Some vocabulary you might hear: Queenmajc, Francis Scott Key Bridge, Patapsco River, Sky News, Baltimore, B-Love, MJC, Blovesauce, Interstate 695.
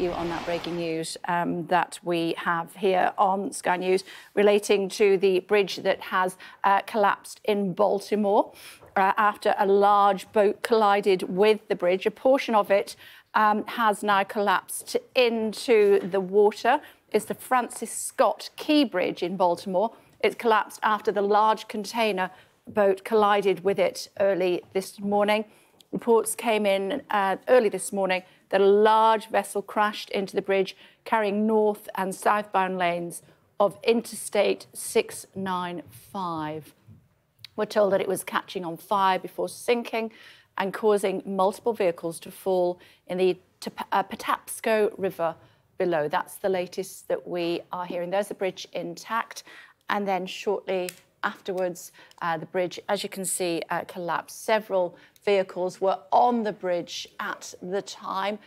you on that breaking news that we have here on Sky News relating to the bridge that has collapsed in Baltimore after a large boat collided with the bridge. A portion of it has now collapsed into the water. It's the Francis Scott Key Bridge in Baltimore. It's collapsed after the large container boat collided with it early this morning. Reports came in early this morning that a large vessel crashed into the bridge, carrying north and southbound lanes of Interstate 695. We're told that it was catching on fire before sinking and causing multiple vehicles to fall in the Patapsco River below. That's the latest that we are hearing. There's the bridge intact. And then shortly afterwards, the bridge, as you can see, collapsed. Several vehicles were on the bridge at the time.